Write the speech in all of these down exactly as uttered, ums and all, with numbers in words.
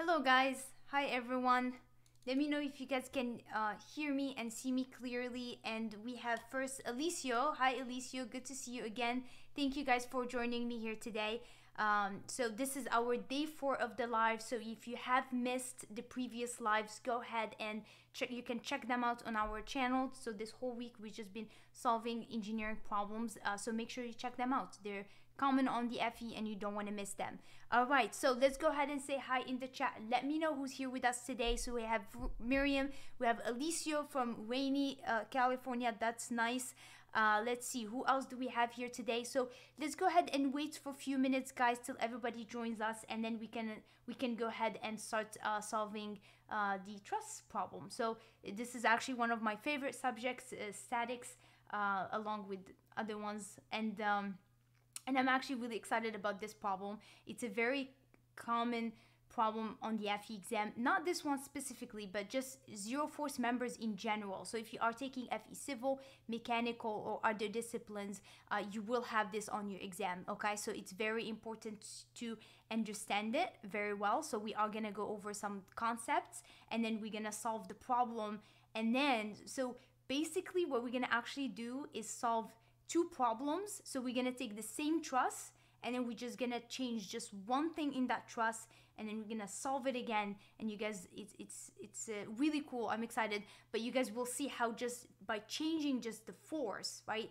Hello guys, hi everyone. Let me know if you guys can uh, hear me and see me clearly. And we have first Alessio. Hi Alessio, good to see you again. Thank you guys for joining me here today. Um, so this is our day four of the live. So if you have missed the previous lives, go ahead and check. You can check them out on our channel. So this whole week we've just been solving engineering problems. Uh, so make sure you check them out. They're common on the F E and you don't want to miss them. All right, so let's go ahead and say hi in the chat. Let me know who's here with us today. So we have Miriam, we have Alessio from rainy uh, California. That's nice. Uh, let's see, who else do we have here today? So let's go ahead and wait for a few minutes, guys, till everybody joins us, and then we can we can go ahead and start uh, solving uh, the truss problem. So this is actually one of my favorite subjects, uh, statics, uh, along with other ones, and um, and I'm actually really excited about this problem. It's a very common problem on the F E exam, not this one specifically, but just zero force members in general. So if you are taking F E civil, mechanical, or other disciplines, uh, you will have this on your exam, okay? So it's very important to understand it very well. So we are gonna go over some concepts, and then we're gonna solve the problem. And then, so basically what we're gonna actually do is solve two problems. So we're gonna take the same truss, and then we're just gonna change just one thing in that truss, and then we're gonna solve it again. And you guys, it's it's it's uh, really cool. I'm excited, but you guys will see how just by changing just the force, right,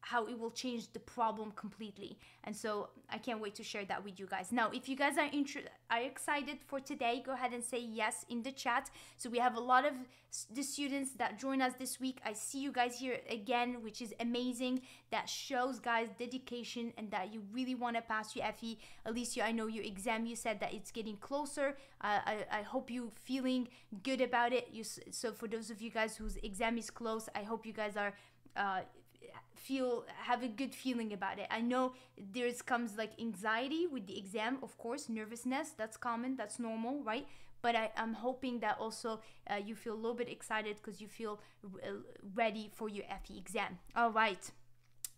how it will change the problem completely. And so I can't wait to share that with you guys. Now, if you guys are inter- are excited for today, go ahead and say yes in the chat. So we have a lot of the students that join us this week. I see you guys here again, which is amazing. That shows, guys, dedication and that you really wanna pass your F E. Alessio, I know your exam, you said that it's getting closer. Uh, I, I hope you're feeling good about it. You, so for those of you guys whose exam is close, I hope you guys are, uh, feel have a good feeling about it. I know there comes like anxiety with the exam, of course, nervousness, that's common, that's normal, right? But I, I'm hoping that also uh, you feel a little bit excited because you feel ready for your F E exam. All right.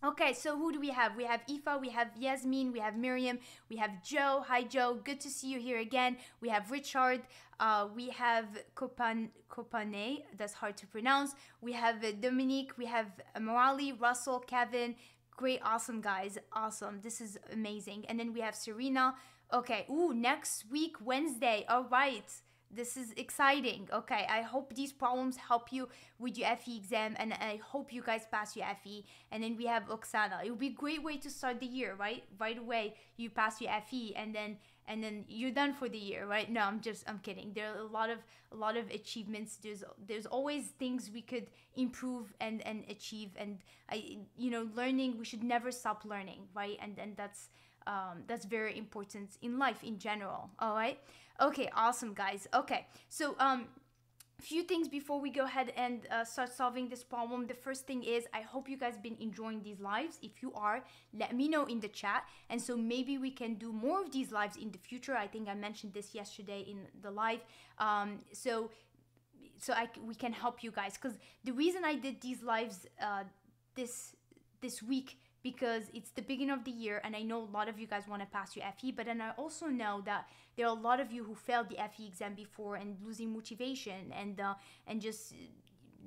Okay, so who do we have? We have Aoife, we have Yasmin, we have Miriam, we have Joe. Hi, Joe. Good to see you here again. We have Richard. Uh, we have Copan Copane. That's hard to pronounce. We have uh, Dominique. We have Morali, Russell, Kevin. Great, awesome, guys. Awesome. This is amazing. And then we have Serena. Okay. Ooh, next week, Wednesday. All right. This is exciting. Okay, I hope these problems help you with your F E exam, and I hope you guys pass your F E. And then we have Oksana. It would be a great way to start the year, right? Right away, you pass your F E, and then and then you're done for the year, right? No, I'm just I'm kidding. There are a lot of a lot of achievements. There's there's always things we could improve and and achieve, and I you know learning. We should never stop learning, right? And and that's. Um, that's very important in life in general. All right. Okay. Awesome, guys. Okay. So, um, few things before we go ahead and uh, start solving this problem. The first thing is, I hope you guys have been enjoying these lives. If you are, let me know in the chat. And so maybe we can do more of these lives in the future. I think I mentioned this yesterday in the live. Um, so, so I, we can help you guys. Cause the reason I did these lives, uh, this, this week, because it's the beginning of the year, and I know a lot of you guys want to pass your F E, but then I also know that there are a lot of you who failed the F E exam before and losing motivation and uh, and just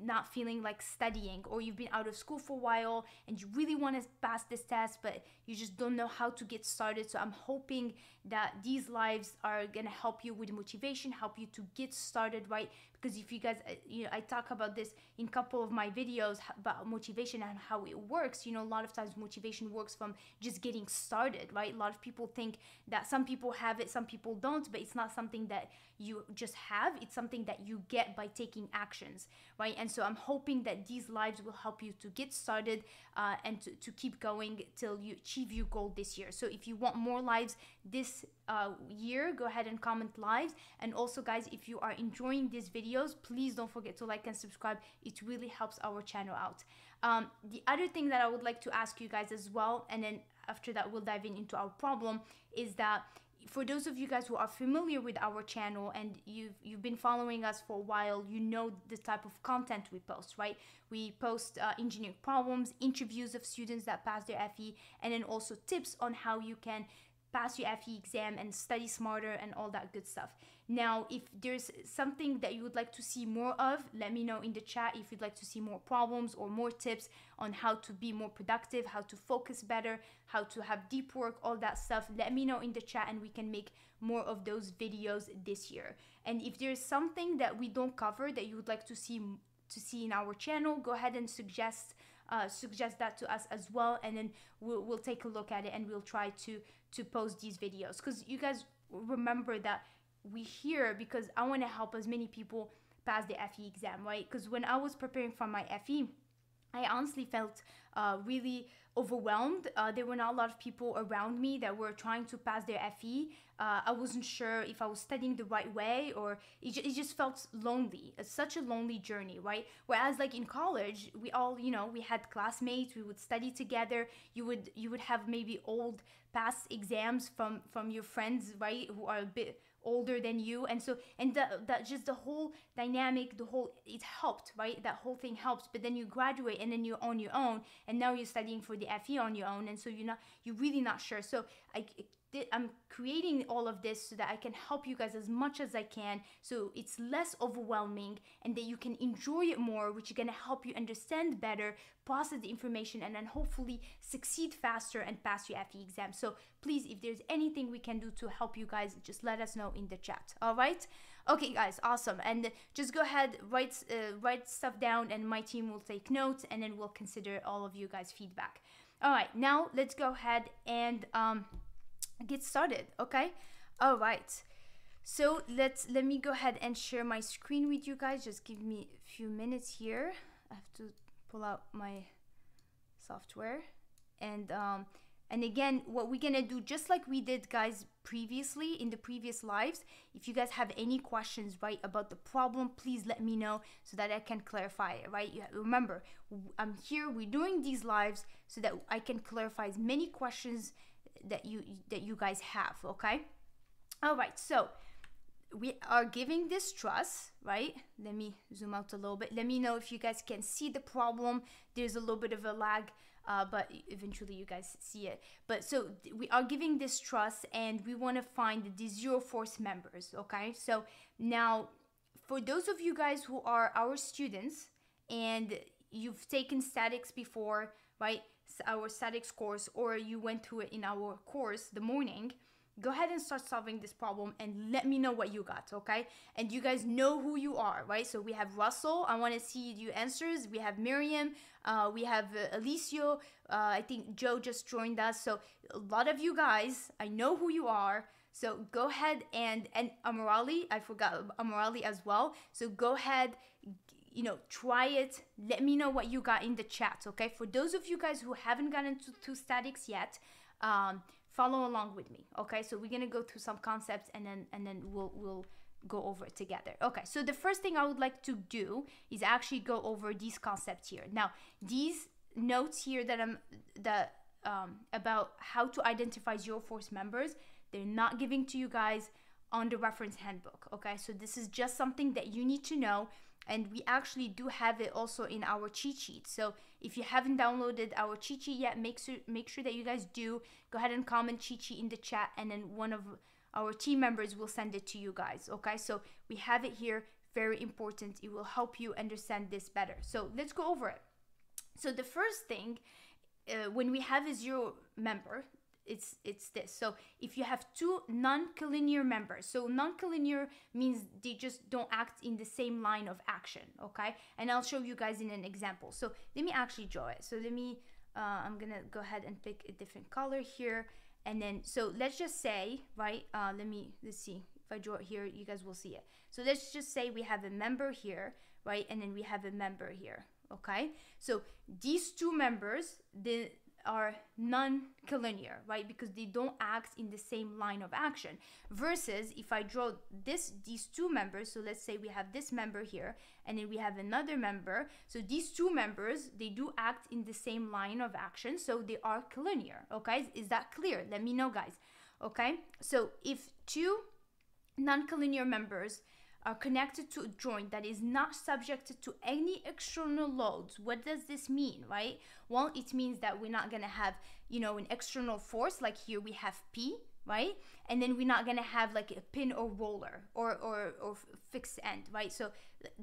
not feeling like studying, or you've been out of school for a while and you really want to pass this test, but you just don't know how to get started. So I'm hoping that these lives are going to help you with motivation, help you to get started, right? Because if you guys, you know, I talk about this in a couple of my videos about motivation and how it works. You know, a lot of times motivation works from just getting started, right? A lot of people think that some people have it, some people don't, but it's not something that you just have. It's something that you get by taking actions, right? And so I'm hoping that these lives will help you to get started uh, and to, to keep going till you achieve your goal this year. So if you want more lives this uh, year, go ahead and comment lives. And also, guys, if you are enjoying these videos, please don't forget to like and subscribe. It really helps our channel out. Um, the other thing that I would like to ask you guys as well, and then after that we'll dive in into our problem, is that for those of you guys who are familiar with our channel and you've you've been following us for a while, you know the type of content we post, right? We post uh, engineering problems, interviews of students that pass their F E, and then also tips on how you can pass your F E exam and study smarter and all that good stuff. Now, if there's something that you would like to see more of, let me know in the chat if you'd like to see more problems or more tips on how to be more productive, how to focus better, how to have deep work, all that stuff. Let me know in the chat and we can make more of those videos this year. And if there's something that we don't cover that you would like to see to see in our channel, go ahead and suggest Uh, suggest that to us as well, and then we'll, we'll take a look at it and we'll try to to post these videos, because you guys remember that we're here because I want to help as many people pass the F E exam, right? Because when I was preparing for my F E, I honestly felt uh, really overwhelmed. Uh, there were not a lot of people around me that were trying to pass their F E. Uh, I wasn't sure if I was studying the right way, or it, it just felt lonely. It's such a lonely journey, right? Whereas like in college, we all, you know, we had classmates, we would study together. You would you would have maybe old past exams from, from your friends, right, who are a bit older than you. And so, and that, that just the whole dynamic, the whole, it helped, right? That whole thing helps. But then you graduate and then you're on your own, and now you're studying for the F E on your own. And so you're not, you're really not sure. So I, I'm creating all of this so that I can help you guys as much as I can, so it's less overwhelming and that you can enjoy it more, which is going to help you understand better, process the information, and then hopefully succeed faster and pass your F E exam. So please, if there's anything we can do to help you guys, just let us know in the chat. All right? Okay, guys, awesome. And just go ahead, write, uh, write stuff down, and my team will take notes, and then we'll consider all of you guys' feedback. All right, now let's go ahead and... Um, get started. Okay, all right, so let's let me go ahead and share my screen with you guys. Just give me a few minutes here. I have to pull out my software, and um and again, what we're gonna do, just like we did, guys, previously in the previous lives, if you guys have any questions, right, about the problem, please let me know so that I can clarify it, right? You remember, I'm here, we're doing these lives so that I can clarify as many questions that you that you guys have. Okay, all right, so we are giving this trust, right? Let me zoom out a little bit. Let me know if you guys can see the problem. There's a little bit of a lag, uh, but eventually you guys see it. But so we are giving this trust, and we want to find the zero force members. Okay, so now for those of you guys who are our students and you've taken statics before, right, our statics course, or you went through it in our course the morning, go ahead and start solving this problem and let me know what you got. Okay, and you guys know who you are, right? So we have Russell, I want to see your answers. We have Miriam, uh, we have uh, Alicio, uh, I think Joe just joined us. So a lot of you guys, I know who you are. So go ahead and and Amarali, I forgot Amarali as well. So go ahead, you know, try it. Let me know what you got in the chat. Okay, for those of you guys who haven't gotten to, to statics yet, um, follow along with me. Okay, so we're gonna go through some concepts, and then and then we'll we'll go over it together. Okay, so the first thing I would like to do is actually go over these concepts here. Now, these notes here that I'm that um, about how to identify zero force members, they're not giving to you guys on the reference handbook. Okay, so this is just something that you need to know. And we actually do have it also in our cheat sheet. So if you haven't downloaded our cheat sheet yet, make sure make sure that you guys do. Go ahead and comment cheat sheet in the chat, and then one of our team members will send it to you guys. Okay, so we have it here, very important. It will help you understand this better. So let's go over it. So the first thing, uh, when we have a zero member, It's, it's this. So if you have two non-collinear members, so non-collinear means they just don't act in the same line of action. Okay, and I'll show you guys in an example. So let me actually draw it. So let me, uh, I'm gonna go ahead and pick a different color here, and then so let's just say, right, uh, let me let's see if I draw it here, you guys will see it. So let's just say we have a member here, right, and then we have a member here. Okay, so these two members, the are non-collinear, right, because they don't act in the same line of action. Versus if I draw this these two members, so let's say we have this member here, and then we have another member. So these two members, they do act in the same line of action, so they are collinear. Okay, is that clear? Let me know, guys. Okay, so if two non-collinear members are connected to a joint that is not subjected to any external loads. What does this mean, right? Well, it means that we're not gonna have, you know, an external force. Like here we have P, right? And then we're not gonna have like a pin or roller or or, or fixed end, right? So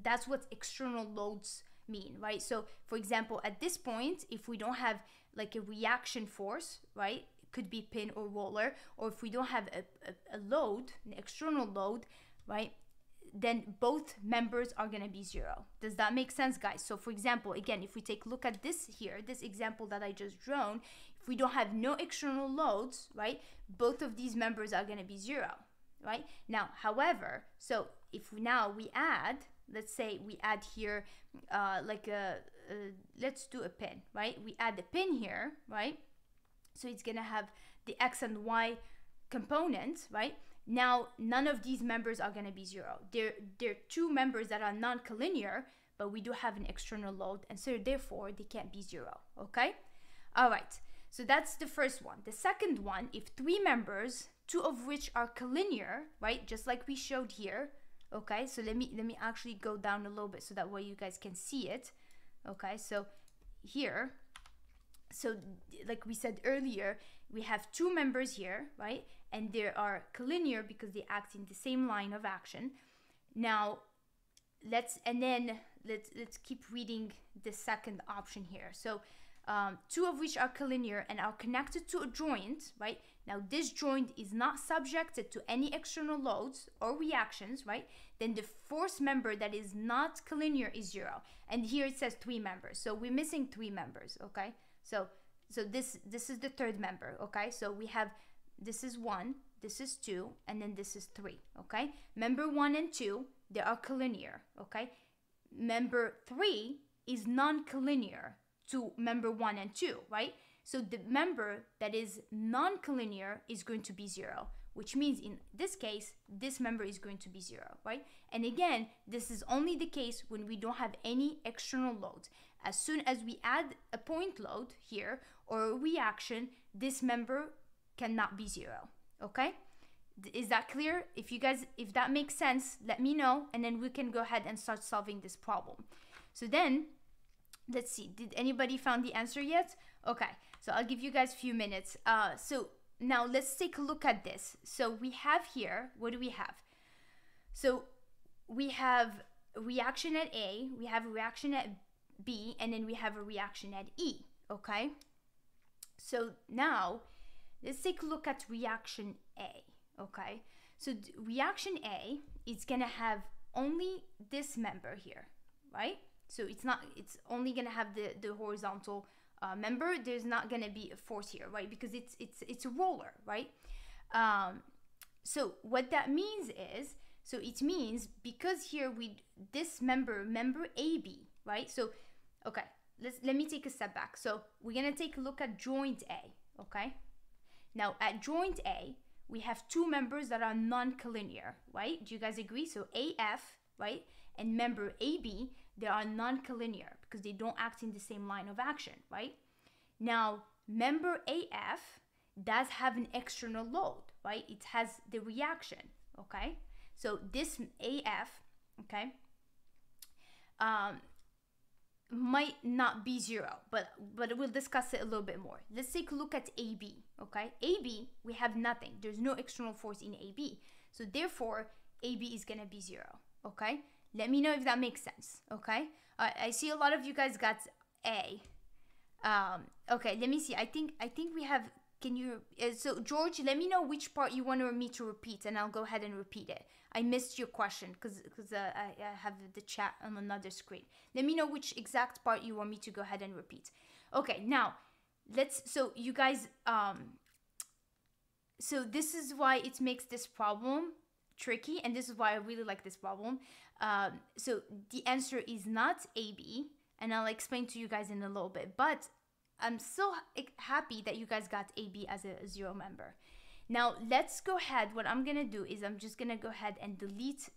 that's what external loads mean, right? So for example, at this point, if we don't have like a reaction force, right, it could be pin or roller, or if we don't have a, a, a load, an external load, right, then both members are gonna be zero. Does that make sense, guys? So for example, again, if we take a look at this here, this example that I just drawn, if we don't have no external loads, right, both of these members are gonna be zero, right? Now, however, so if we, now we add, let's say we add here, uh, like a, a, let's do a pin, right? We add the pin here, right? So it's gonna have the X and Y components, right? Now, none of these members are gonna be zero. There, there are two members that are non-collinear, but we do have an external load, and so therefore they can't be zero, okay? All right, so that's the first one. The second one, if three members, two of which are collinear, right? Just like we showed here, okay? So let me, let me actually go down a little bit so that way you guys can see it, okay? So here, so like we said earlier, we have two members here, right? And they are collinear because they act in the same line of action. Now, let's, and then let's, let's keep reading the second option here. So um, two of which are collinear and are connected to a joint, right? Now this joint is not subjected to any external loads or reactions, right? Then the fourth member that is not collinear is zero. And here it says three members. So we're missing three members, okay? So, so this, this is the third member, okay? So we have, this is one, this is two, and then this is three, okay? Member one and two, they are collinear, okay? Member three is non-collinear to member one and two, right? So the member that is non-collinear is going to be zero, which means in this case, this member is going to be zero, right? And again, this is only the case when we don't have any external loads. As soon as we add a point load here or a reaction, this member cannot be zero, okay? Is that clear? If you guys, if that makes sense, let me know, and then we can go ahead and start solving this problem. So then, let's see, did anybody found the answer yet? Okay, so I'll give you guys a few minutes. Uh, so now let's take a look at this. So we have here, what do we have? So we have a reaction at A, we have a reaction at B, and then we have a reaction at E, okay? So now, let's take a look at reaction A, okay? So reaction A is gonna have only this member here, right? So it's not, it's only gonna have the, the horizontal uh, member. There's not gonna be a force here, right? Because it's, it's, it's a roller, right? Um, so what that means is, so it means because here we, this member, member A B, right? So, okay, let's, let me take a step back. So we're gonna take a look at joint A, okay? Now at joint A, we have two members that are non-collinear, right? Do you guys agree? So A F, right? And member A B, they are non-collinear because they don't act in the same line of action, right? Now, member A F does have an external load, right? It has the reaction, okay? So this A F, okay, um, might not be zero, but but we'll discuss it a little bit more. Let's take a look at A B, okay? A B, we have nothing. There's no external force in A B. So therefore, A B is gonna be zero, okay? Let me know if that makes sense, okay? Uh, I see a lot of you guys got A. Um, okay, let me see. I think I think we have, can you, uh, so George, let me know which part you want me to repeat and I'll go ahead and repeat it. I missed your question because because uh, I, I have the chat on another screen. Let me know which exact part you want me to go ahead and repeat. Okay, now let's, so you guys, um, so this is why it makes this problem tricky, and this is why I really like this problem. Um, so the answer is not A B, and I'll explain to you guys in a little bit, but I'm so happy that you guys got A B as a zero member. Now let's go ahead, what I'm gonna do is I'm just gonna go ahead and delete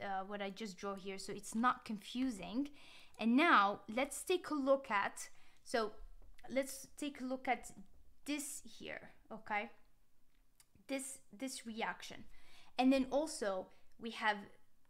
uh, what I just drew here so it's not confusing. And now let's take a look at, so let's take a look at this here, okay? This, this reaction. And then also we have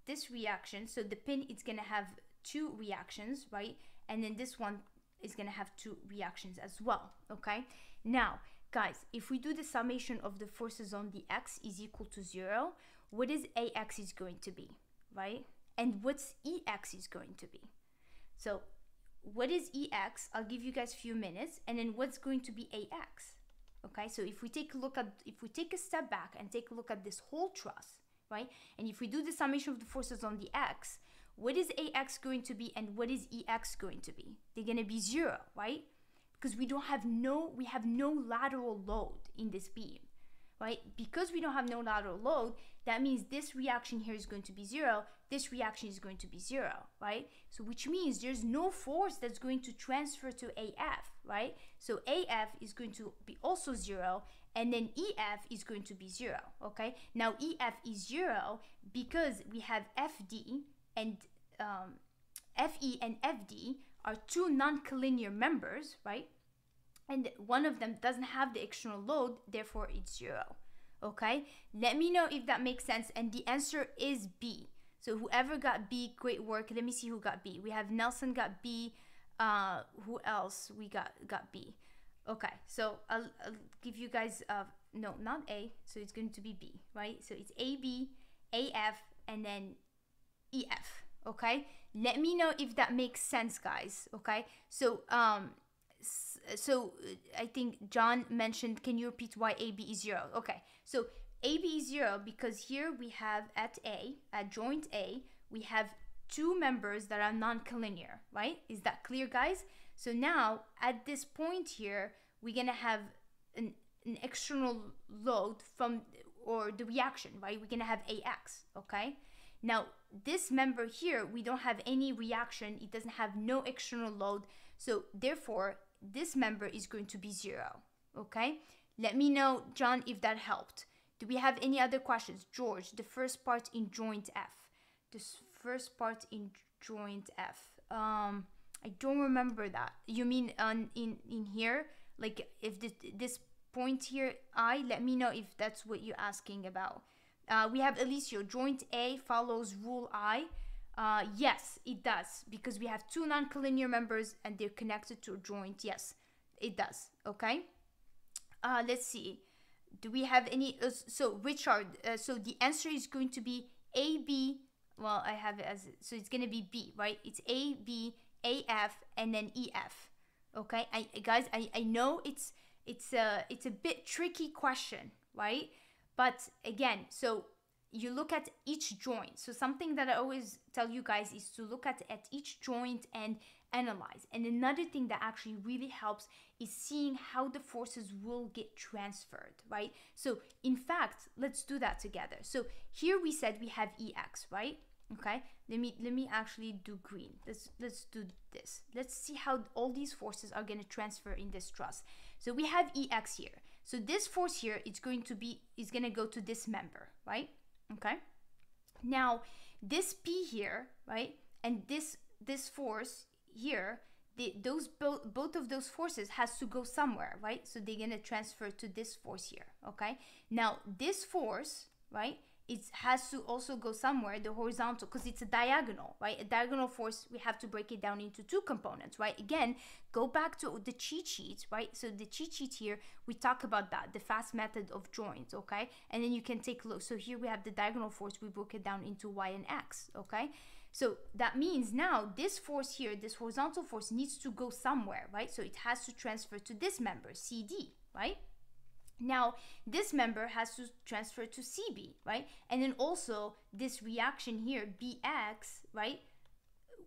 this reaction, so the pin is gonna have two reactions, right? And then this one is gonna have two reactions as well, okay? Now, Guys, if we do the summation of the forces on the x is equal to zero, what is A x is going to be, right? And what's E x is going to be? So what is E x? I'll give you guys a few minutes. And then what's going to be A x? Okay, so if we take a look at, if we take a step back and take a look at this whole truss, right? And if we do the summation of the forces on the x, what is A x going to be and what is E x going to be? They're going to be zero, right? Because we don't have no, we have no lateral load in this beam, right? Because we don't have no lateral load, that means this reaction here is going to be zero, this reaction is going to be zero, right? So which means there's no force that's going to transfer to A f, right? So A f is going to be also zero, and then E f is going to be zero, okay? Now E f is zero because we have F d and um, F e and F d are two non-collinear members, right? And one of them doesn't have the external load, therefore it's zero, okay? Let me know if that makes sense, and the answer is B. So whoever got B, great work. Let me see who got B. We have Nelson got B. Uh, who else we got got B? Okay, so I'll, I'll give you guys, uh, no, not A, so it's going to be B, right? So it's A b, A f, and then E f, okay? Let me know if that makes sense, guys, okay? So, um... so I think John mentioned, can you repeat why A b is zero? Okay, so A b is zero because here we have at A, at joint A, we have two members that are non-collinear, right? Is that clear, guys? So now at this point here, we're gonna have an, an external load from, or the reaction, right? We're gonna have A x, okay? Now this member here, we don't have any reaction, it doesn't have no external load, so therefore this member is going to be zero, okay? Let me know, John, if that helped. Do we have any other questions? George, the first part in joint F. This first part in joint F. Um, I don't remember that. You mean on, in, in here? Like if the, this point here, I, let me know if that's what you're asking about. Uh, we have Elisio, joint A follows rule I. Uh, yes, it does, because we have two non-collinear members and they're connected to a joint. Yes, it does. Okay. Uh, let's see. Do we have any? Uh, so Richard, uh, so the answer is going to be A b. Well, I have it as, so it's going to be B, right? It's A b, A f, and then E f. Okay. I, guys, I, I know it's, it's a, it's a bit tricky question, right? But again, so you look at each joint. So something that I always tell you guys is to look at, at each joint and analyze. And another thing that actually really helps is seeing how the forces will get transferred, right? So in fact, let's do that together. So here we said we have E x, right? Okay, let me let me actually do green. Let's let's do this. Let's see how all these forces are going to transfer in this truss. So we have E x here. So this force here is going to be is going to go to this member, right? Okay, now this P here, right, and this this force here, the, those both both of those forces has to go somewhere, right? So they're gonna transfer to this force here. Okay, now this force, right, it has to also go somewhere, the horizontal, because it's a diagonal, right? A diagonal force, we have to break it down into two components, right? Again, go back to the cheat sheet, right? So the cheat sheet here, we talk about that, the fast method of joints, okay? And then you can take a look. So here we have the diagonal force, we broke it down into Y and X, okay? So that means now this force here, this horizontal force needs to go somewhere, right? So it has to transfer to this member, C d, right? Now, this member has to transfer to C b, right? And then also this reaction here, B x, right?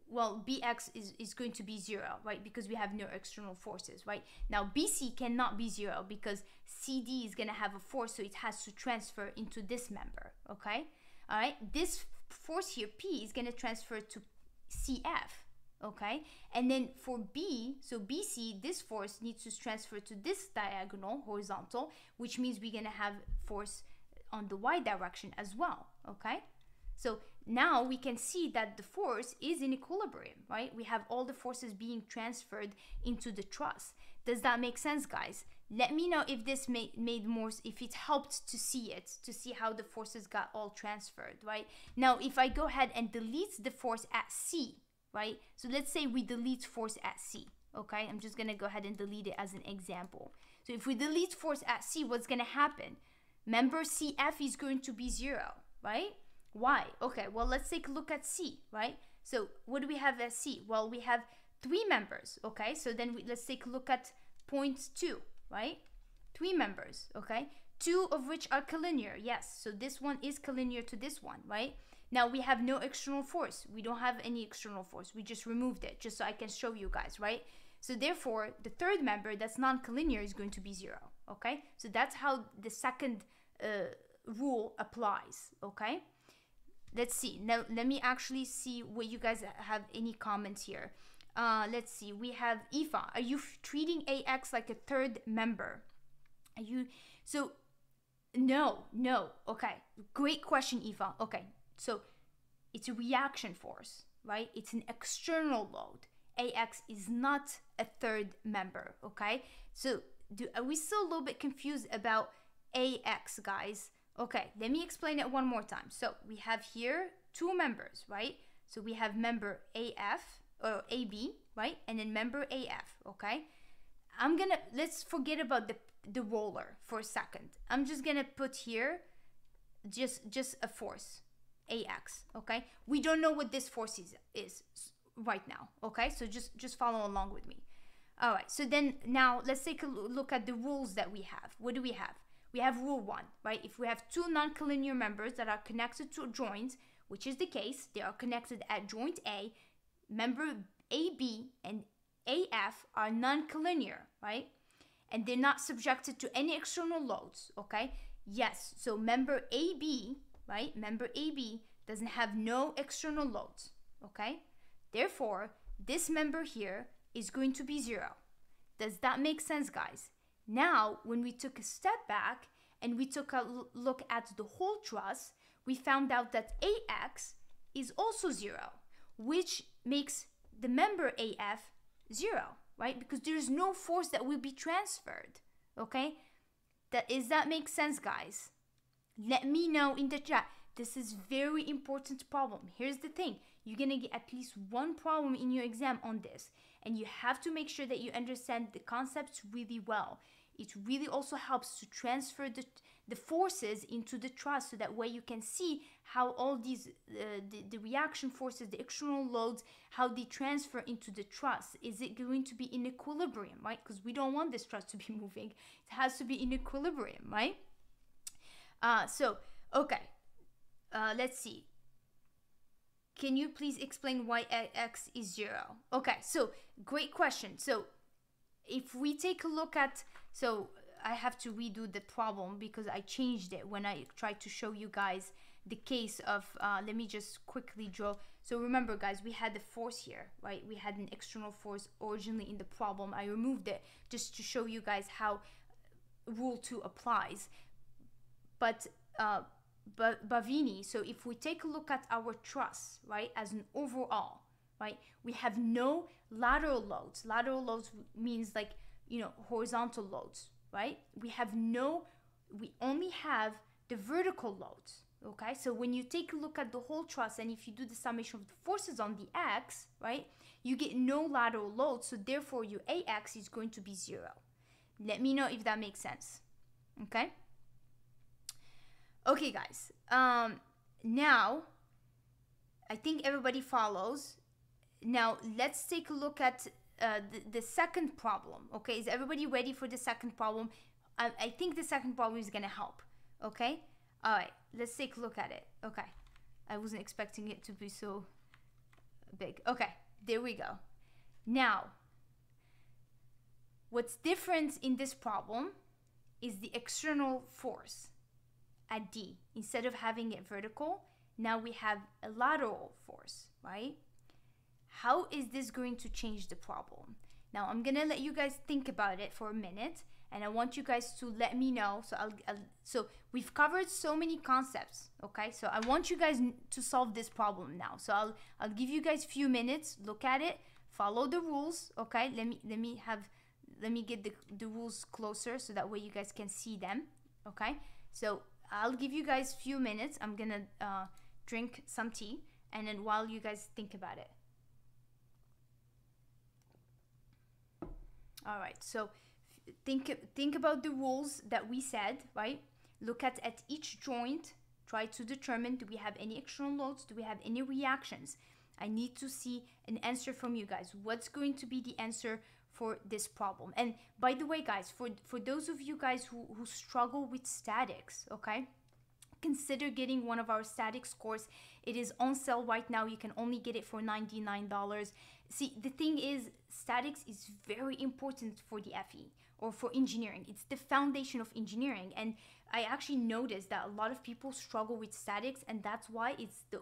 Well, B x is, is going to be zero, right? Because we have no external forces, right? Now, B c cannot be zero because C d is going to have a force, so it has to transfer into this member, okay? All right? This force here, P, is going to transfer to C f, okay? And then for B, so B c, this force needs to transfer to this diagonal horizontal, which means we're going to have force on the Y direction as well, okay? So now we can see that the force is in equilibrium, right? We have all the forces being transferred into the truss. Does that make sense, guys? Let me know if this made, made more, if it helped to see it, to see how the forces got all transferred, right? Now, if I go ahead and delete the force at C, right? So let's say we delete force at C, okay? I'm just gonna go ahead and delete it as an example. So if we delete force at C, what's going to happen? Member C F is going to be zero, right? Why? Okay, well, let's take a look at C, right? So what do we have at C? Well, we have three members, okay? So then we, let's take a look at point two, right? Three members, okay? Two of which are collinear, yes. So this one is collinear to this one, right? Now we have no external force. We don't have any external force. We just removed it just so I can show you guys, right? So therefore, the third member that's non-collinear is going to be zero, okay? So that's how the second uh, rule applies, okay? Let's see. Now, let me actually see what you guys have any comments here. Uh, let's see. We have Aoife. Are you treating A X like a third member? Are you... So, no, no. Okay. Great question, Aoife. Okay. So, it's a reaction force, right? It's an external load. A X is not a third member, okay? So, do, are we still a little bit confused about A X, guys? Okay, let me explain it one more time. So we have here two members, right? So we have member A F or A B, right? And then member A F, okay? I'm gonna, let's forget about the, the roller for a second. I'm just gonna put here just, just a force, A X, okay? We don't know what this force is, is right now, okay? So just, just follow along with me. All right, so then now let's take a look at the rules that we have. What do we have? We have rule one, right? If we have two non-collinear members that are connected to joints, which is the case, they are connected at joint A, member A B and A F are non-collinear, right? And they're not subjected to any external loads, okay? Yes, so member A B, right? Member A B doesn't have no external loads, okay? Therefore, this member here is going to be zero. Does that make sense, guys? Now, when we took a step back and we took a look at the whole truss, we found out that A X is also zero, which makes the member A F zero, right? Because there's no force that will be transferred, okay? That, is that make sense, guys? Let me know in the chat. This is very important problem. Here's the thing. You're going to get at least one problem in your exam on this. And you have to make sure that you understand the concepts really well. It really also helps to transfer the, the forces into the truss so that way you can see how all these, uh, the, the reaction forces, the external loads, how they transfer into the truss. Is it going to be in equilibrium, right? Because we don't want this truss to be moving. It has to be in equilibrium, right? Uh, so, okay, uh, let's see. Can you please explain why A X is zero? Okay, so great question. So if we take a look at, so I have to redo the problem because I changed it when I tried to show you guys the case of, uh, let me just quickly draw. So remember guys, we had the force here, right? We had an external force originally in the problem. I removed it just to show you guys how rule two applies. But, uh, But Bavini, so if we take a look at our truss, right, as an overall, right, we have no lateral loads. Lateral loads means like, you know, horizontal loads, right? We have no, we only have the vertical loads, okay? So when you take a look at the whole truss and if you do the summation of the forces on the X, right, you get no lateral loads. So therefore, your A X is going to be zero. Let me know if that makes sense, okay? Okay, guys, um, now I think everybody follows. Now, let's take a look at uh, the, the second problem, okay? Is everybody ready for the second problem? I, I think the second problem is going to help, okay? All right, let's take a look at it, okay? I wasn't expecting it to be so big. Okay, there we go. Now, what's different in this problem is the external force. At D, instead of having it vertical, now we have a lateral force, right? How is this going to change the problem? Now I'm gonna let you guys think about it for a minute, and I want you guys to let me know. So I'll, I'll so we've covered so many concepts, okay? So I want you guys to solve this problem now. So I'll I'll give you guys a few minutes. Look at it, follow the rules, okay? Let me let me have let me get the the rules closer so that way you guys can see them, okay? So I'll give you guys a few minutes. I'm gonna uh, drink some tea and then while you guys think about it. All right, so think think about the rules that we said, right? Look at at each joint, try to determine, do we have any external loads, do we have any reactions? I need to see an answer from you guys. What's going to be the answer for this problem? And by the way, guys, for for those of you guys who, who struggle with statics, okay, consider getting one of our statics course. It is on sale right now. You can only get it for ninety-nine dollars. See, the thing is, statics is very important for the F E or for engineering. It's the foundation of engineering. And I actually noticed that a lot of people struggle with statics, and that's why it's the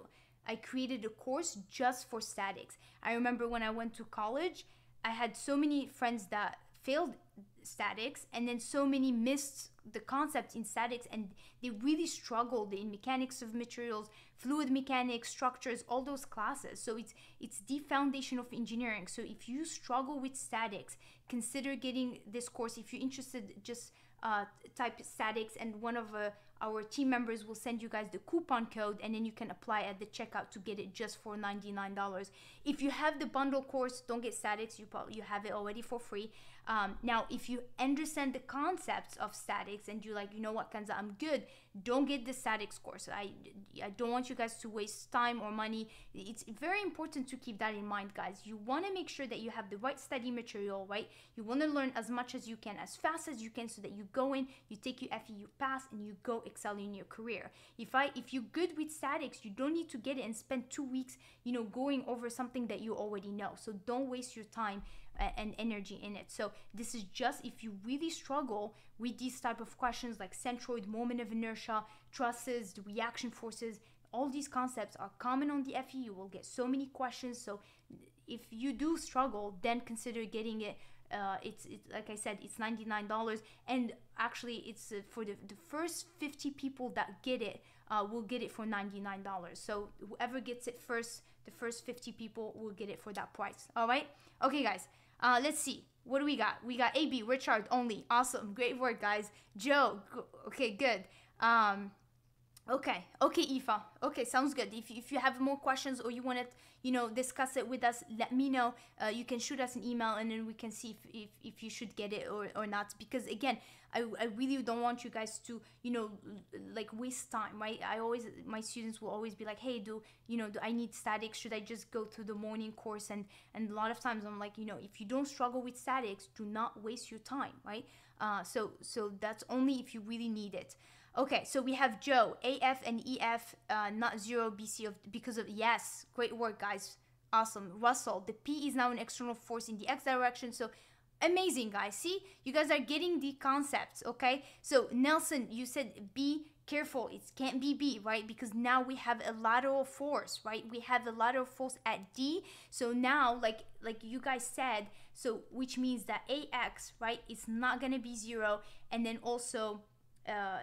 I created a course just for statics. I remember when I went to college, I had so many friends that failed statics, and then so many missed the concepts in statics, and they really struggled in mechanics of materials, fluid mechanics, structures, all those classes. So it's it's the foundation of engineering. So if you struggle with statics, consider getting this course. If you're interested, just uh, type statics, and one of uh, our team members will send you guys the coupon code, and then you can apply at the checkout to get it just for ninety-nine dollars. If you have the bundle course, don't get statics, you probably you have it already for free. Um, now, if you understand the concepts of statics and you're like, you know what, Kanza, I'm good, don't get the statics course. I, I don't want you guys to waste time or money. It's very important to keep that in mind, guys. You want to make sure that you have the right study material, right? You want to learn as much as you can, as fast as you can, so that you go in, you take your F E, you pass, and you go excel in your career. If I, if you're good with statics, you don't need to get it and spend two weeks, you know, going over something that you already know. So don't waste your time and energy in it. So this is just if you really struggle with these type of questions like centroid, moment of inertia, trusses, the reaction forces. All these concepts are common on the F E. You will get so many questions. So if you do struggle, then consider getting it. Uh, it's, it's like I said, it's ninety-nine dollars, and actually it's uh, for the, the first fifty people that get it uh, will get it for ninety-nine dollars. So whoever gets it first, the first fifty people will get it for that price. All right. Okay, guys. Uh, let's see. What do we got? We got A B, Richard only. Awesome. Great work, guys. Joe. Okay, good. Um, okay. Okay, Aoife. Okay, sounds good. If, if you have more questions or you want to, you know, discuss it with us, let me know. Uh, you can shoot us an email, and then we can see if, if, if you should get it or, or not. Because again, I, I really don't want you guys to, you know, like waste time, right? I always, my students will always be like, hey, do, you know, do I need statics? Should I just go through the morning course? And, and a lot of times I'm like, you know, if you don't struggle with statics, do not waste your time, right? Uh, so, so that's only if you really need it. Okay, so we have Joe, A F and E F, uh, not zero B C of, because of, yes, great work, guys. Awesome. Russell, the P is now an external force in the X direction. So amazing, guys. See, you guys are getting the concepts, okay? So Nelson, you said B, careful. It can't be B, right? Because now we have a lateral force, right? We have a lateral force at D. So now, like like you guys said, so which means that A X, right, it's not going to be zero. And then also uh,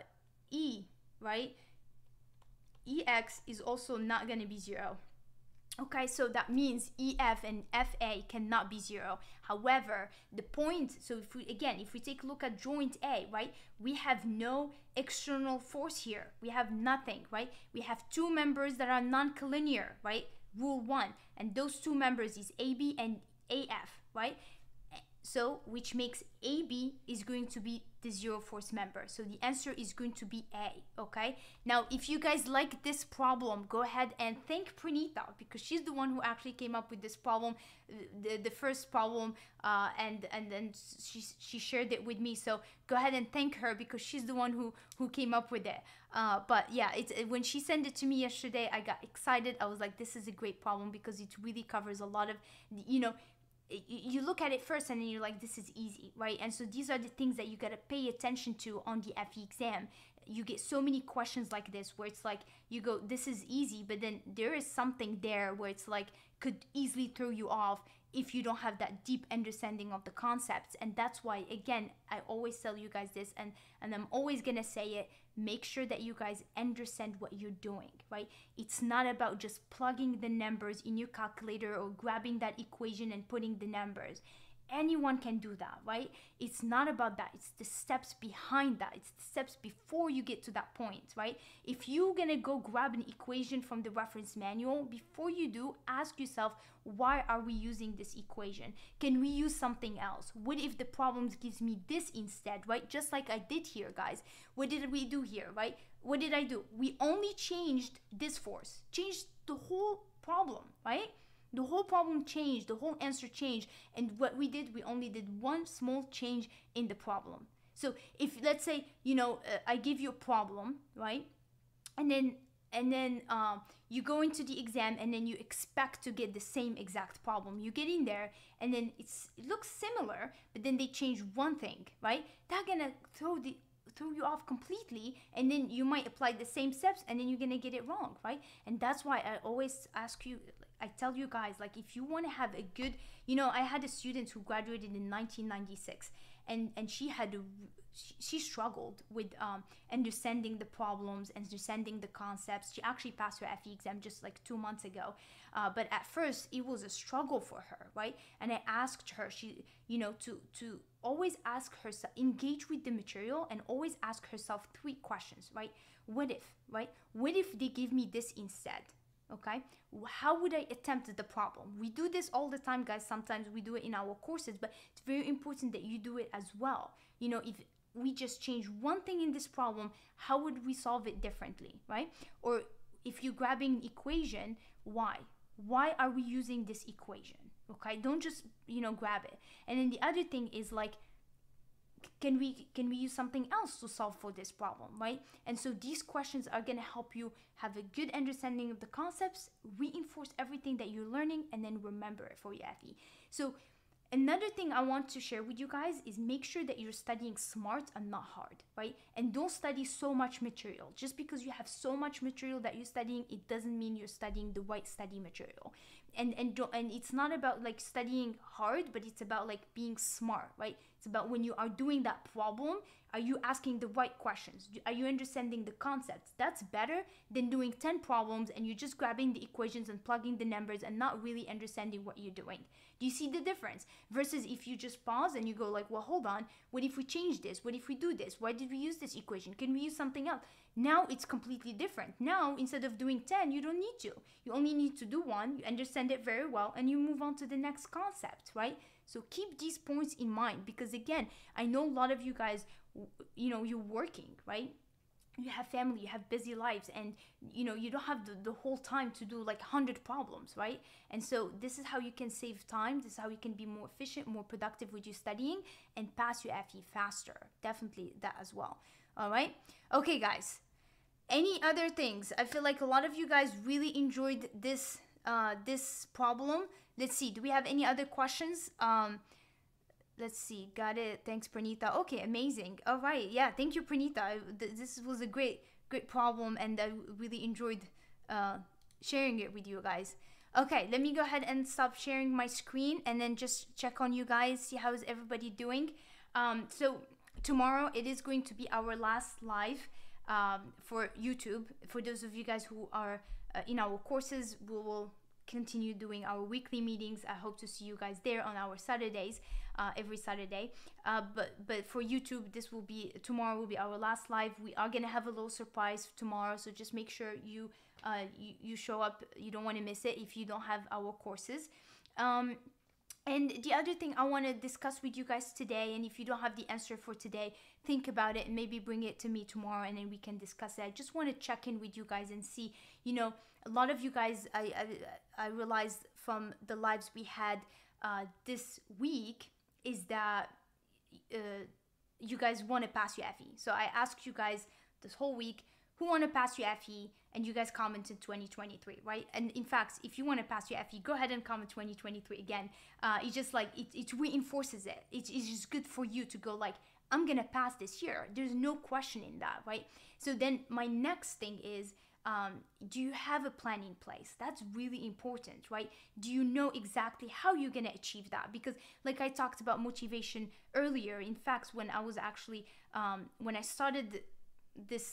E, right? E X is also not going to be zero. Okay, so that means E F and F A cannot be zero. However, the point, so if we, again, if we take a look at joint A, right, we have no external force here. We have nothing, right? We have two members that are non-collinear, right? Rule one, and those two members is A B and A F, right? So, which makes A B is going to be the zero force member. So the answer is going to be A, okay? Now, if you guys like this problem, go ahead and thank Pranita, because she's the one who actually came up with this problem, the, the first problem, uh, and and then she, she shared it with me. So go ahead and thank her, because she's the one who, who came up with it. Uh, but yeah, it's, when she sent it to me yesterday, I got excited. I was like, this is a great problem, because it really covers a lot of, you know, you look at it first and then you're like, this is easy, right? And so these are the things that you got to pay attention to on the F E exam. You get so many questions like this where it's like, you go, this is easy, but then there is something there where it's like, could easily throw you off if you don't have that deep understanding of the concepts. And that's why, again, I always tell you guys this, and, and I'm always going to say it, make sure that you guys understand what you're doing, right? It's not about just plugging the numbers in your calculator or grabbing that equation and putting the numbers. Anyone can do that, right? It's not about that. It's the steps behind that. It's the steps before you get to that point, right? If you're going to go grab an equation from the reference manual, before you do, ask yourself, why are we using this equation? Can we use something else? What if the problem gives me this instead, right? Just like I did here, guys. What did we do here, right? What did I do? We only changed this force, changed the whole problem, right? The whole problem changed, the whole answer changed, and what we did, we only did one small change in the problem. So if, let's say, you know, uh, I give you a problem, right? And then and then um, you go into the exam and then you expect to get the same exact problem. You get in there and then it's, it looks similar, but then they change one thing, right? They're gonna throw the throw you off completely, and then you might apply the same steps and then you're gonna get it wrong, right? And that's why I always ask you, I tell you guys, like, if you want to have a good, you know, I had a student who graduated in nineteen ninety-six, and and she had a, she, she struggled with um understanding the problems, understanding the concepts. She actually passed her F E exam just like two months ago, uh, but at first it was a struggle for her, right? And I asked her, she, you know, to to always ask herself, engage with the material and always ask herself three questions, right? What if, right? What if they give me this instead? Okay, how would I attempt the problem? We do this all the time, guys. Sometimes we do it in our courses, but it's very important that you do it as well. You know, if we just change one thing in this problem, how would we solve it differently, right? Or if you're grabbing an equation, why? Why are we using this equation? Okay, don't just, you know, grab it. And then the other thing is, like, can we can we use something else to solve for this problem, right? And so these questions are going to help you have a good understanding of the concepts, reinforce everything that you're learning, and then remember it for your F E. So another thing I want to share with you guys is make sure that you're studying smart and not hard, right? And don't study so much material. Just because you have so much material that you're studying, it doesn't mean you're studying the right study material. And and don't, and it's not about like studying hard, but it's about like being smart, right? It's about when you are doing that problem, are you asking the right questions? Are you understanding the concepts? That's better than doing ten problems and you're just grabbing the equations and plugging the numbers and not really understanding what you're doing. Do you see the difference? Versus if you just pause and you go like, well, hold on, what if we change this? What if we do this? Why did we use this equation? Can we use something else? Now it's completely different. Now, instead of doing ten, you don't need to. You only need to do one, you understand it very well, and you move on to the next concept, right? So keep these points in mind, because again, I know a lot of you guys, you know, you're working, right? You have family, you have busy lives, and you know, you don't have the, the whole time to do like one hundred problems, right? And so this is how you can save time. This is how you can be more efficient, more productive with your studying, and pass your F E faster. Definitely that as well. All right. Okay, guys, any other things? I feel like a lot of you guys really enjoyed this, uh, this problem. Let's see. Do we have any other questions? Um, Let's see. Got it. Thanks, Pranita. Okay, amazing. All right. Yeah, thank you, Pranita. I, th this was a great, great problem, and I really enjoyed uh, sharing it with you guys. Okay, let me go ahead and stop sharing my screen and then just check on you guys, see how is everybody doing. Um, so tomorrow it is going to be our last live um, for YouTube. For those of you guys who are uh, in our courses, we will continue doing our weekly meetings. I hope to see you guys there on our Saturdays, uh, every Saturday. Uh, but but for YouTube, this will be, tomorrow will be our last live. We are gonna have a little surprise tomorrow, so just make sure you uh, you, you show up. You don't want to miss it if you don't have our courses. Um, and the other thing I want to discuss with you guys today, and if you don't have the answer for today, think about it and maybe bring it to me tomorrow, and then we can discuss it. I just want to check in with you guys and see, you know, a lot of you guys, I, I, I realized from the lives we had uh, this week is that uh, you guys want to pass your F E. So I asked you guys this whole week, who want to pass your F E? And you guys commented twenty twenty-three, right? And in fact, if you want to pass your F E, go ahead and comment twenty twenty-three again. Uh, it's just like, it, it reinforces it. It's, it's just good for you to go like, I'm going to pass this year. There's no question in that, right? So then my next thing is, Um, do you have a plan in place? That's really important, right? Do you know exactly how you're going to achieve that? Because like I talked about motivation earlier, in fact, when I was actually, um, when I started this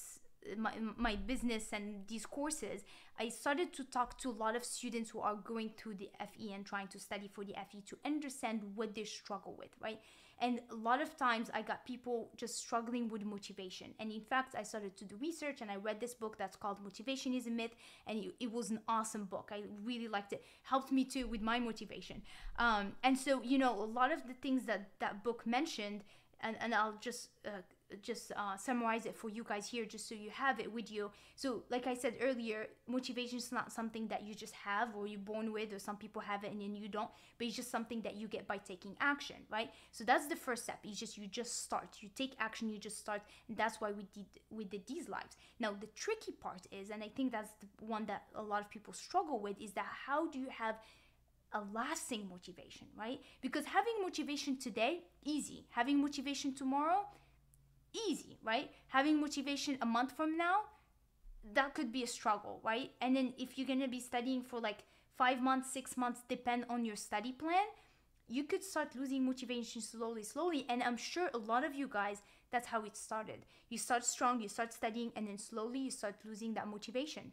my, my business and these courses, I started to talk to a lot of students who are going through the F E and trying to study for the F E to understand what they struggle with, right? And a lot of times I got people just struggling with motivation. And in fact, I started to do research and I read this book that's called Motivation is a Myth. And it, it was an awesome book. I really liked it. Helped me too with my motivation. Um, and so, you know, a lot of the things that that book mentioned, and, and I'll just... Uh, just uh, summarize it for you guys here just so you have it with you. So like I said earlier, motivation is not something that you just have or you're born with, or some people have it and then you don't, but it's just something that you get by taking action, right? So that's the first step. It's just, you just start, you take action, you just start. And that's why we did we did these lives. Now the tricky part is, and I think that's the one that a lot of people struggle with, is that how do you have a lasting motivation, right? Because having motivation today, easy. Having motivation tomorrow, easy, right? Having motivation a month from now, that could be a struggle, right? And then if you're gonna be studying for like five months, six months, depend on your study plan, you could start losing motivation slowly, slowly. And I'm sure a lot of you guys, that's how it started. You start strong, you start studying, and then slowly you start losing that motivation.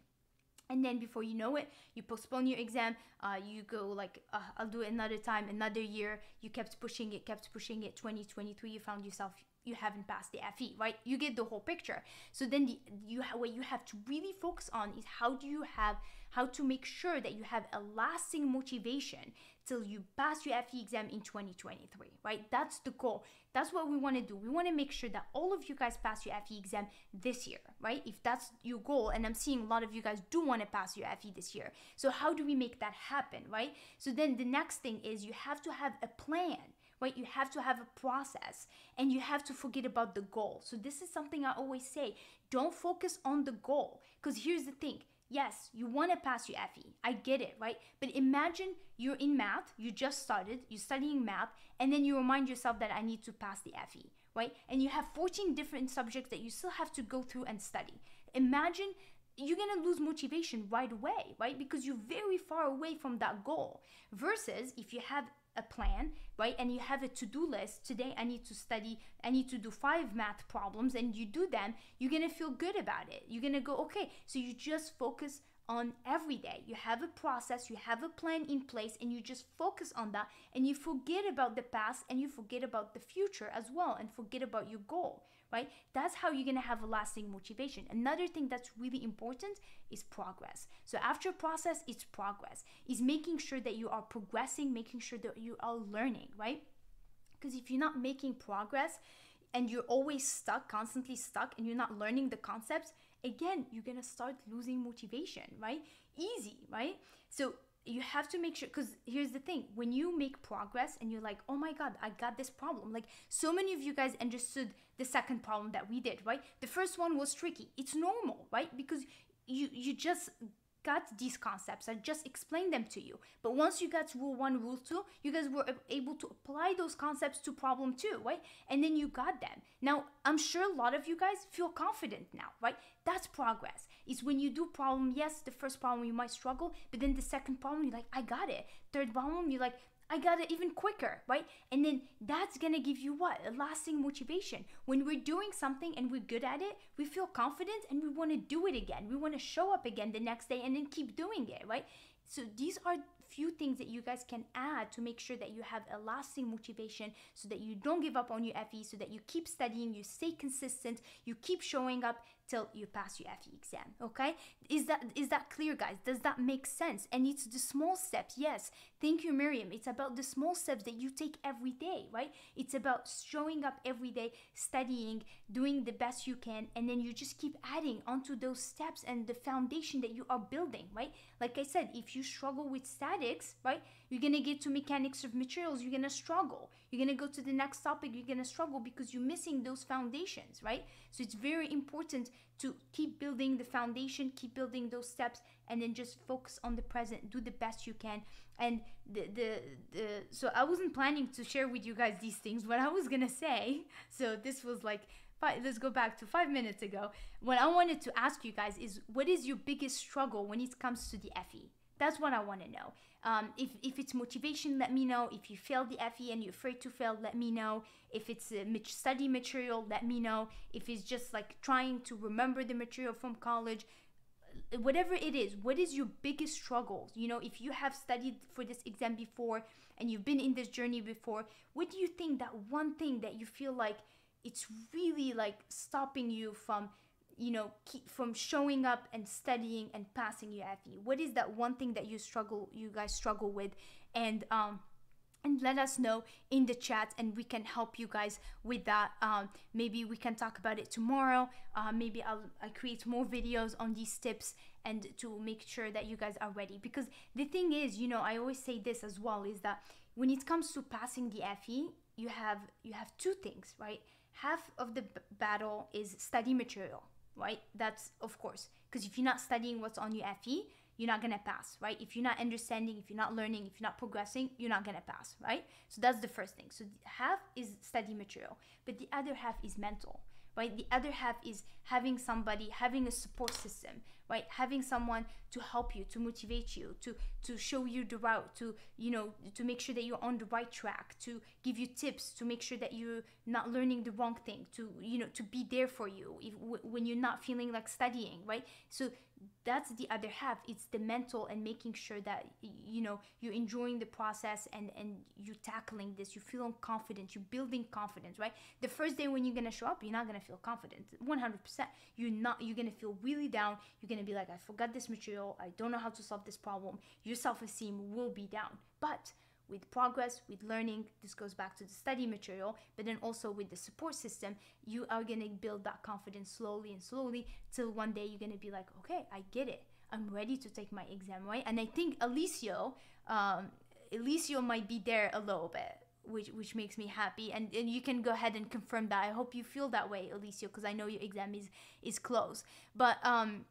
And then before you know it, you postpone your exam, uh, you go like, uh, I'll do it another time, another year. You kept pushing it, kept pushing it, twenty twenty-three, you found yourself, you haven't passed the F E, right? You get the whole picture. So then the, you what you have to really focus on is how do you have, how to make sure that you have a lasting motivation till you pass your F E exam in twenty twenty-three, right? That's the goal. That's what we want to do. We want to make sure that all of you guys pass your F E exam this year, right? If that's your goal, and I'm seeing a lot of you guys do want to pass your F E this year. So how do we make that happen, right? So then the next thing is you have to have a plan, right? You have to have a process, and you have to forget about the goal. So this is something I always say, don't focus on the goal, because here's the thing. Yes, you want to pass your F E. I get it, right? But imagine you're in math, you just started, you're studying math, and then you remind yourself that I need to pass the F E, right? And you have fourteen different subjects that you still have to go through and study. Imagine you're gonna lose motivation right away, right? Because you're very far away from that goal. Versus if you have a plan, right? And you have a to-do list. Today I need to study, I need to do five math problems, and you do them, you're gonna feel good about it. You're gonna go, okay. So you just focus on every day. You have a process, you have a plan in place, and you just focus on that, and you forget about the past, and you forget about the future as well, and forget about your goal, right? That's how you're gonna have a lasting motivation. Another thing that's really important is progress. So after process, it's progress. It's making sure that you are progressing, making sure that you are learning, right? Because if you're not making progress and you're always stuck, constantly stuck, and you're not learning the concepts, again, you're gonna start losing motivation, right? Easy, right? So you have to make sure, because here's the thing, when you make progress and you're like, oh my God, I got this problem. Like so many of you guys understood the second problem that we did, right? The first one was tricky. It's normal, right? Because you, you just got these concepts. I just explained them to you. But once you got rule one, rule two, you guys were able to apply those concepts to problem two, right? And then you got them. Now, I'm sure a lot of you guys feel confident now, right? That's progress. It's when you do problem, yes, the first problem you might struggle, but then the second problem, you're like, I got it. Third problem, you're like, I got it even quicker, right? And then that's gonna give you what? A lasting motivation. When we're doing something and we're good at it, we feel confident and we wanna do it again. We wanna show up again the next day and then keep doing it, right? So these are few things that you guys can add to make sure that you have a lasting motivation, so that you don't give up on your F E, so that you keep studying, you stay consistent, you keep showing up till you pass your F E exam, okay? Is that is that clear, guys? Does that make sense? And it's the small steps, yes. Thank you, Miriam. It's about the small steps that you take every day, right? It's about showing up every day, studying, doing the best you can, and then you just keep adding onto those steps and the foundation that you are building, right? Like I said, if you struggle with statics, right, you're gonna get to mechanics of materials, you're gonna struggle. You're gonna go to the next topic, you're gonna struggle because you're missing those foundations, right? So it's very important to keep building the foundation, keep building those steps, and then just focus on the present, do the best you can. And the, the, the, so I wasn't planning to share with you guys these things, what I was gonna say. So this was like, five, let's go back to five minutes ago. What I wanted to ask you guys is, what is your biggest struggle when it comes to the F E? That's what I want to know. Um, if, if it's motivation, let me know. If you failed the F E and you're afraid to fail, let me know. If it's a study material, let me know. If it's just like trying to remember the material from college, whatever it is, what is your biggest struggle? You know, if you have studied for this exam before and you've been in this journey before, what do you think that one thing that you feel like it's really like stopping you from, you know, keep from showing up and studying and passing your F E? What is that one thing that you struggle, you guys struggle with? And um, and let us know in the chat, and we can help you guys with that. Um, maybe we can talk about it tomorrow. Uh, maybe I'll, I'll create more videos on these tips and to make sure that you guys are ready. Because the thing is, you know, I always say this as well, is that when it comes to passing the F E, you have you have two things, right? Half of the b battle is study material. Right? That's of course, because if you're not studying what's on your F E, you're not going to pass, right? If you're not understanding, if you're not learning, if you're not progressing, you're not going to pass, right? So that's the first thing. So half is study material, but the other half is mental, right? The other half is having somebody, having a support system, right? Having someone to help you, to motivate you, to, to show you the route, to, you know, to make sure that you're on the right track, to give you tips, to make sure that you're not learning the wrong thing, to, you know, to be there for you if, when you're not feeling like studying, right? So that's the other half. It's the mental and making sure that, you know, you're enjoying the process and, and you're tackling this, you feel confident, you're building confidence, right? The first day when you're going to show up, you're not going to feel confident, one hundred percent. You're not, you're going to feel really down. You're going to be like, I forgot this material. I don't know how to solve this problem. Your self-esteem will be down. But with progress, with learning, this goes back to the study material, but then also with the support system, you are going to build that confidence slowly and slowly till one day you're going to be like, okay, I get it. I'm ready to take my exam, right? And I think Alessio, um, Alessio might be there a little bit, which which makes me happy. And, and you can go ahead and confirm that. I hope you feel that way, Alessio, because I know your exam is, is close. But um,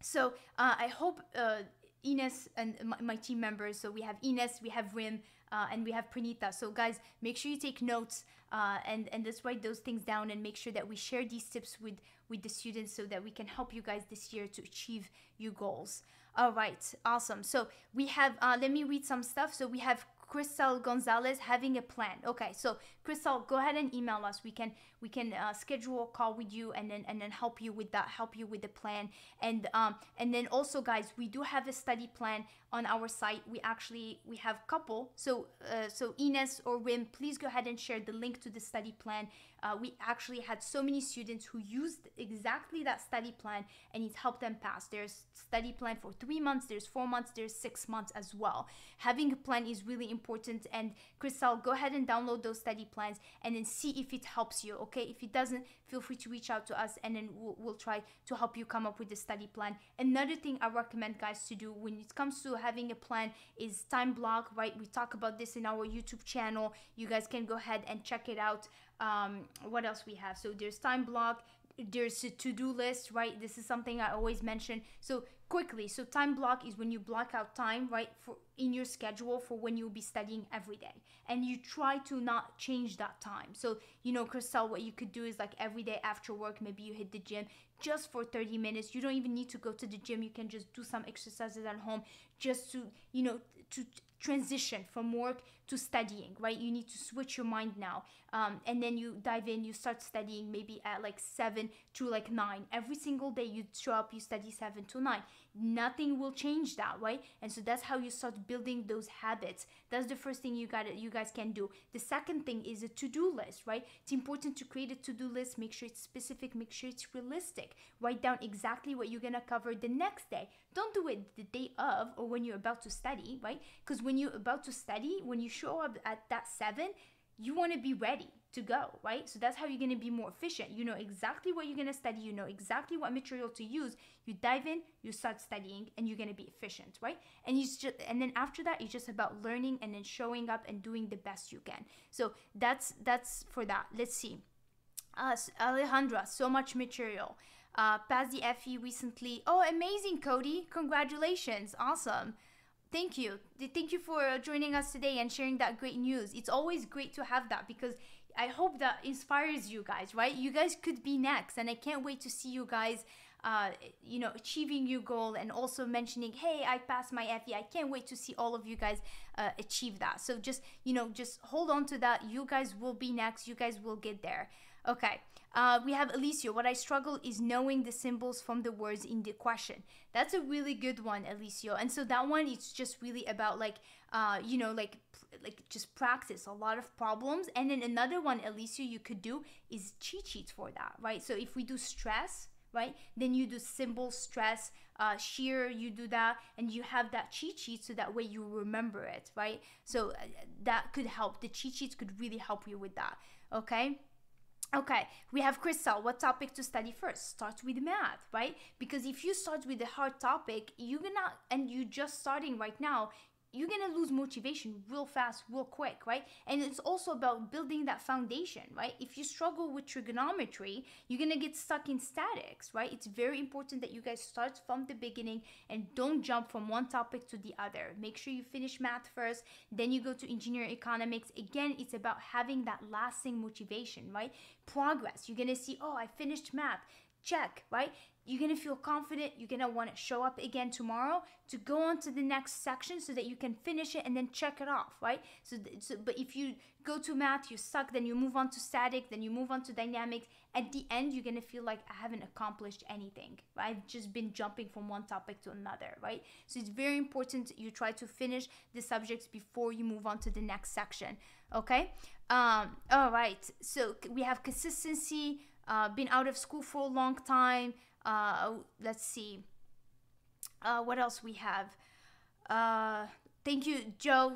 so uh, I hope... Uh, Ines and my, my team members, so we have Ines, we have Rim, uh, and we have Pranita. So guys, make sure you take notes uh, and, and let's write those things down and make sure that we share these tips with, with the students so that we can help you guys this year to achieve your goals. All right, awesome. So we have, uh, let me read some stuff. So we have Crystal Gonzalez, having a plan. Okay, so Crystal, go ahead and email us. We can we can uh, schedule a call with you and then and then help you with that, help you with the plan. And um and then also guys, we do have a study plan on our site. We actually we have couple. So uh, so Ines or Rim, please go ahead and share the link to the study plan. Uh, we actually had so many students who used exactly that study plan and it helped them pass. There's study plan for three months, there's four months, there's six months as well. Having a plan is really important. And Crystal, go ahead and download those study plans and then see if it helps you, okay? If it doesn't, feel free to reach out to us and then we'll, we'll try to help you come up with the study plan. Another thing I recommend guys to do when it comes to having a plan is time block, right? We talk about this in our YouTube channel. You guys can go ahead and check it out. Um, what else we have? So there's time block, there's a to-do list, right? This is something I always mention. So quickly, so time block is when you block out time, right, for in your schedule for when you'll be studying every day, and you try to not change that time. So, you know, Crystal, what you could do is like every day after work, maybe you hit the gym just for thirty minutes. You don't even need to go to the gym. You can just do some exercises at home just to, you know, to transition from work to studying, right? You need to switch your mind now. Um, and then you dive in, you start studying maybe at like seven to like nine. Every single day you show up, you study seven to nine. Nothing will change that, right? And so that's how you start building those habits. That's the first thing you got you guys can do. The second thing is a to-do list, right? It's important to create a to-do list. Make sure it's specific, make sure it's realistic. Write down exactly what you're gonna cover the next day. Don't do it the day of or when you're about to study, right? Because when you're about to study, when you show up at that seven, you want to be ready to go, right? So that's how you're going to be more efficient. You know exactly what you're going to study. You know exactly what material to use. You dive in, you start studying, and you're going to be efficient, right? And you just, and then after that, it's just about learning and then showing up and doing the best you can. So that's that's for that. Let's see. Uh, Alejandra, so much material. Uh, passed the F E recently. Oh, amazing, Cody. Congratulations. Awesome. Thank you. Thank you for joining us today and sharing that great news. It's always great to have that because I hope that inspires you guys, right? You guys could be next, and I can't wait to see you guys uh, you know, achieving your goal, and also mentioning, hey, I passed my F E. I can't wait to see all of you guys uh, achieve that. So just, you know, just hold on to that. You guys will be next. You guys will get there. Okay, uh, we have Alicia. What I struggle is knowing the symbols from the words in the question. That's a really good one, Alicia. And so that one, it's just really about like, uh, you know, like, like just practice a lot of problems. And then another one, Alicia, you could do is cheat sheets for that, right? So if we do stress, right, then you do symbol, stress, uh, shear, you do that, and you have that cheat sheet so that way you remember it, right? So that could help. The cheat sheets could really help you with that, okay? Okay, we have Crystal. What topic to study first? Start with math, right? Because if you start with a hard topic, you're gonna, and you're just starting right now, you're gonna lose motivation real fast, real quick, right? And it's also about building that foundation, right? If you struggle with trigonometry, you're gonna get stuck in statics, right? It's very important that you guys start from the beginning and don't jump from one topic to the other. Make sure you finish math first, then you go to engineering economics. Again, it's about having that lasting motivation, right? Progress. You're gonna see, oh, I finished math. Check, right? You're gonna feel confident. You're gonna want to show up again tomorrow to go on to the next section so that you can finish it and then check it off, right? So, so but if you go to math, you suck, then you move on to static, then you move on to dynamics. At the end, you're gonna feel like I haven't accomplished anything. I've just been jumping from one topic to another, right? So it's very important you try to finish the subjects before you move on to the next section. Okay. Um. All right. So we have consistency. Uh, been out of school for a long time. Uh, let's see. Uh, what else we have? Uh, thank you, Joe.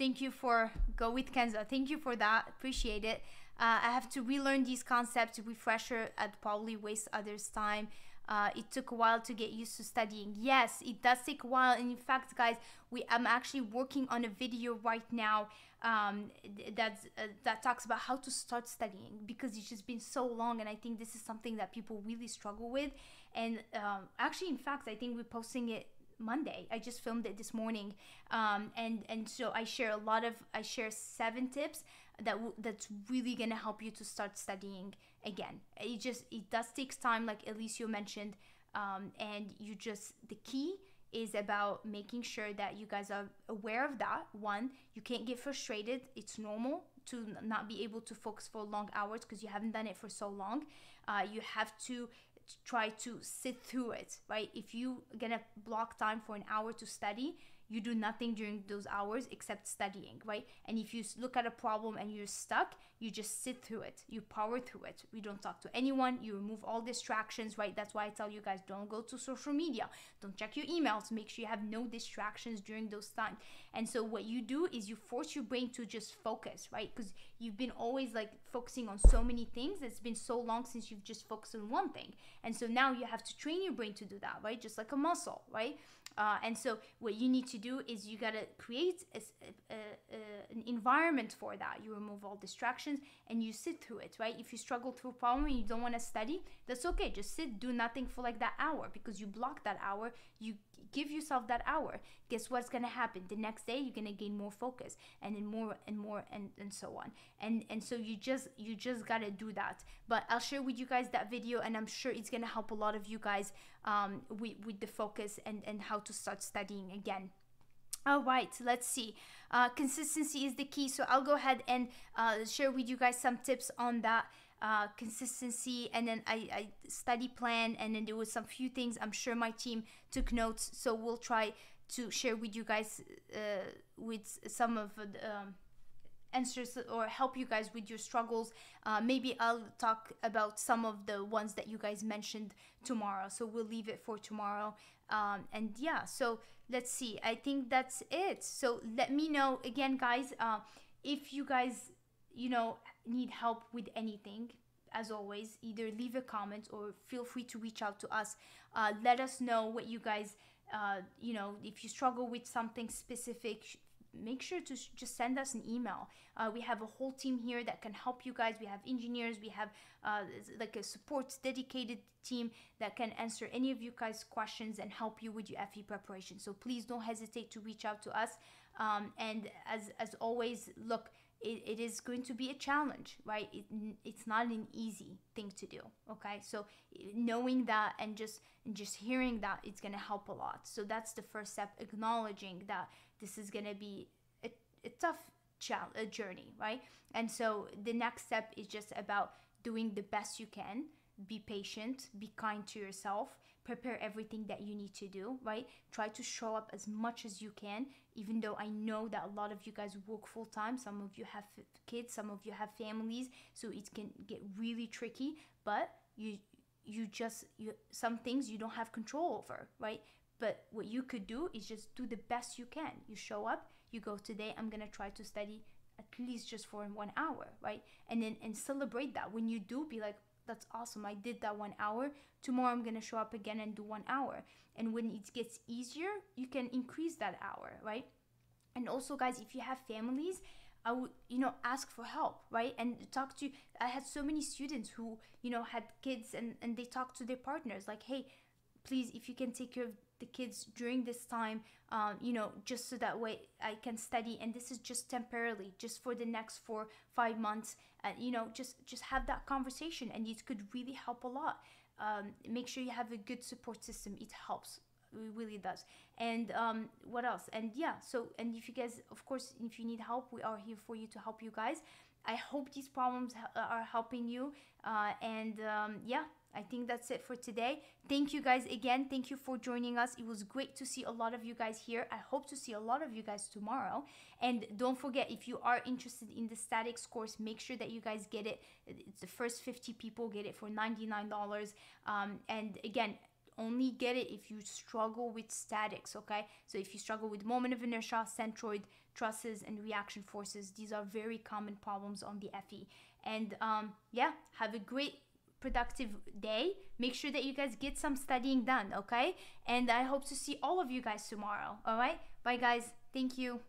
Thank you for Go With Kenza. Thank you for that. Appreciate it. Uh, I have to relearn these concepts. Refresher. I'd probably waste others' time. Uh, it took a while to get used to studying. Yes, it does take a while. And in fact, guys, we I'm actually working on a video right now um, that's, uh, that talks about how to start studying, because it's just been so long. And I think this is something that people really struggle with. And um, actually, in fact, I think we're posting it Monday. I just filmed it this morning. Um, and, and so I share a lot of, I share seven tips that w that's really gonna help you to start studying again. It just, it does take time, like Alicia mentioned, um, and you just, the key is about making sure that you guys are aware of that. One, you can't get frustrated. It's normal to not be able to focus for long hours because you haven't done it for so long. Uh, you have to try to sit through it, right? If you're gonna block time for an hour to study, you do nothing during those hours except studying, right? And if you look at a problem and you're stuck, you just sit through it. You power through it. You don't talk to anyone. You remove all distractions, right? That's why I tell you guys, don't go to social media. Don't check your emails. Make sure you have no distractions during those times. And so what you do is you force your brain to just focus, right? Because you've been always like focusing on so many things. It's been so long since you've just focused on one thing. And so now you have to train your brain to do that, right? Just like a muscle, right? Uh, and so what you need to do is you got to create a, a, a, an environment for that. You remove all distractions and you sit through it, right? If you struggle through a problem and you don't want to study, that's okay. Just sit, do nothing for like that hour, because you block that hour. You give yourself that hour. Guess what's going to happen? The next day, you're going to gain more focus, and then more and more and, and so on. And, and so you just, you just got to do that. But I'll share with you guys that video, and I'm sure it's going to help a lot of you guys um, with, with the focus and, and how to start studying again. All right, let's see. Uh, consistency is the key. So I'll go ahead and uh, share with you guys some tips on that. Uh, consistency, and then I, I study plan, and then there was some few things. I'm sure my team took notes, so we'll try to share with you guys uh, with some of the um, answers, or help you guys with your struggles. Uh, maybe I'll talk about some of the ones that you guys mentioned tomorrow, so we'll leave it for tomorrow. Um, and yeah, so let's see. I think that's it. So let me know again, guys, uh, if you guys, you know, need help with anything. As always, either leave a comment or feel free to reach out to us. Uh, let us know what you guys, uh, you know, if you struggle with something specific, make sure to just send us an email. Uh, we have a whole team here that can help you guys. We have engineers, we have uh, like a support dedicated team that can answer any of you guys' questions and help you with your F E preparation. So please don't hesitate to reach out to us. Um, and as, as always, look, it, it is going to be a challenge, right? It, it's not an easy thing to do, okay? So knowing that and just and just hearing that, it's going to help a lot. So that's the first step, acknowledging that this is going to be a, a tough challenge, a journey, right? And so the next step is just about doing the best you can. Be patient, be kind to yourself, prepare everything that you need to do, right? Try to show up as much as you can, even though I know that a lot of you guys work full time. Some of you have kids, some of you have families, so it can get really tricky, but you you just, you, some things you don't have control over, right? But what you could do is just do the best you can. You show up, you go, today I'm gonna try to study at least just for one hour, right? And then, and celebrate that. When you do, be like, that's awesome, I did that one hour. Tomorrow I'm gonna show up again and do one hour. And when it gets easier, you can increase that hour, right? And also, guys, if you have families, I would, you know, ask for help, right? And talk to, I had so many students who, you know, had kids and, and they talked to their partners, like, hey, please, if you can take care of the kids during this time, um, you know, just so that way I can study, and this is just temporarily, just for the next four, five months, and, you know, just, just have that conversation, and it could really help a lot. Um, make sure you have a good support system. It helps, it really does. And um, what else? And yeah, so, and if you guys, of course, if you need help, we are here for you to help you guys. I hope these problems are helping you, uh, and um, yeah, I think that's it for today. Thank you guys again. Thank you for joining us. It was great to see a lot of you guys here. I hope to see a lot of you guys tomorrow. And don't forget, if you are interested in the statics course, make sure that you guys get it. It's the first fifty people get it for ninety-nine dollars. Um, and again, only get it if you struggle with statics, okay? So if you struggle with moment of inertia, centroid, trusses, and reaction forces, these are very common problems on the F E. And um, yeah, have a great productive day. Make sure that you guys get some studying done, okay? And I hope to see all of you guys tomorrow. All right, bye guys, thank you.